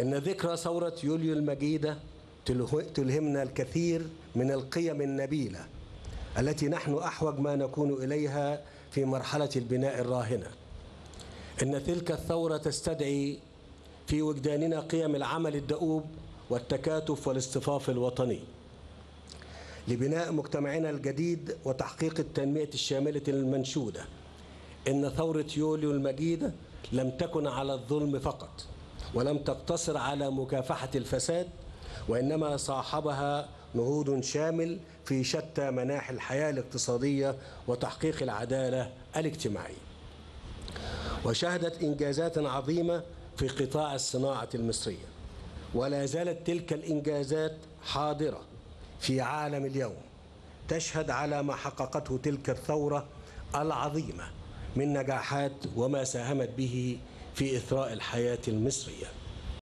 إن ذكرى ثورة يوليو المجيدة تلهمنا الكثير من القيم النبيلة التي نحن أحوج ما نكون إليها في مرحلة البناء الراهنة. إن تلك الثورة تستدعي في وجداننا قيم العمل الدؤوب والتكاتف والاصطفاف الوطني لبناء مجتمعنا الجديد وتحقيق التنمية الشاملة المنشودة. إن ثورة يوليو المجيدة لم تكن على الظلم فقط ولم تقتصر على مكافحة الفساد، وإنما صاحبها نهوض شامل في شتى مناحي الحياة الاقتصادية وتحقيق العدالة الاجتماعية، وشهدت إنجازات عظيمة في قطاع الصناعة المصرية، ولا زالت تلك الإنجازات حاضرة في عالم اليوم تشهد على ما حققته تلك الثورة العظيمة من نجاحات وما ساهمت به في إثراء الحياة المصرية.